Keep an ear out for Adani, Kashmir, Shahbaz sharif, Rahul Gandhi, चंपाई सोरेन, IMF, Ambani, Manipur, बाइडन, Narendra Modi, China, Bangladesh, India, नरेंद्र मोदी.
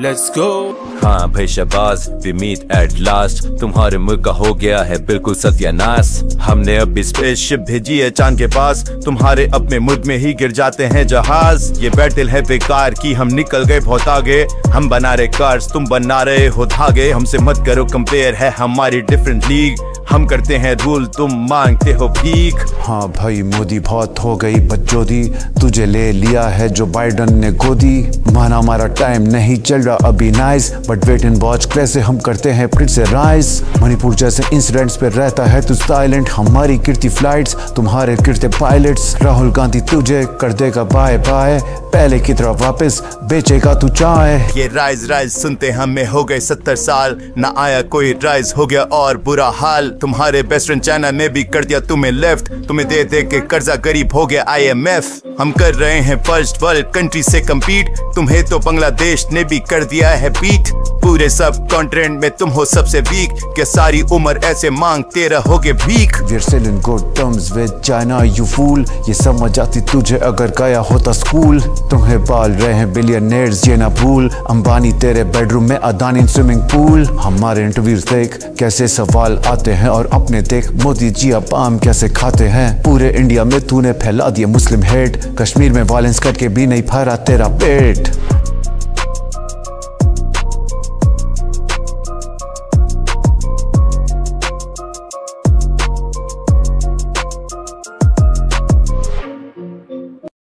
Let's go. हाँ भाई Shahbaz, we meet at last. तुम्हारे मुल्क का हो गया है बिल्कुल सत्यानाश। हमने अभी स्पेसशिप भेजी है चांद के पास, तुम्हारे अपने मुल्क में ही गिर जाते हैं जहाज। ये बैटल है बेकार की, हम निकल गए बहुत आगे। हम बना रहे कार्स, तुम बना रहे हो धागे। हमसे मत करो कंपेयर, है हमारी डिफरेंट लीग। हम करते हैं रूल, तुम मांगते हो भीख। हाँ भाई मोदी, बहुत हो गई बदजोदी, तुझे ले लिया है जो बाइडन ने गोदी। माना हमारा टाइम नहीं चल रहा अभी nice, but wait and watch कैसे हम करते हैं फिर से राइज। मणिपुर जैसे इंसिडेंट्स पे रहता है तू साइलेंट, हमारी गिरती फ्लाइट्स, तुम्हारे गिरते पायलट्स। राहुल गांधी तुझे कर देगा बाय बाय, पहले की तरह वापस बेचेगा तू चाय। ये राइज राइज सुनते हमें हो गए 70 साल, ना आया कोई राइज हो गया और बुरा हाल। तुम्हारे बेस्ट फ्रेंड चाइना ने भी कर दिया तुम्हें लेफ्ट, तुम्हें दे दे के कर्जा गरीब हो गया IMF। हम कर रहे हैं फर्स्ट वर्ल्ड कंट्री से कम्पीट, तुम्हें तो बांग्लादेश ने भी कर दिया है पीठ। पूरे सब कॉन्टिनेंट में तुम हो सबसे वीक, क्या सारी उम्र ऐसे मांगते रहोगे भीख। We are still in good terms with China you fool, ये समझ जाती तुझे अगर गया होता स्कूल। तुम्हें पाल रहे हैं बिलियनेयर्स, ये ना भूल, अंबानी तेरे बेडरूम में अदानी स्विमिंग पूल। हमारे इंटरव्यूज देख कैसे सवाल आते हैं, और अपने देख मोदी जी अब आम कैसे खाते हैं। पूरे इंडिया में तूने फैला दिया मुस्लिम हेट, कश्मीर में वायलेंस करके भी नहीं भरा तेरा पेट।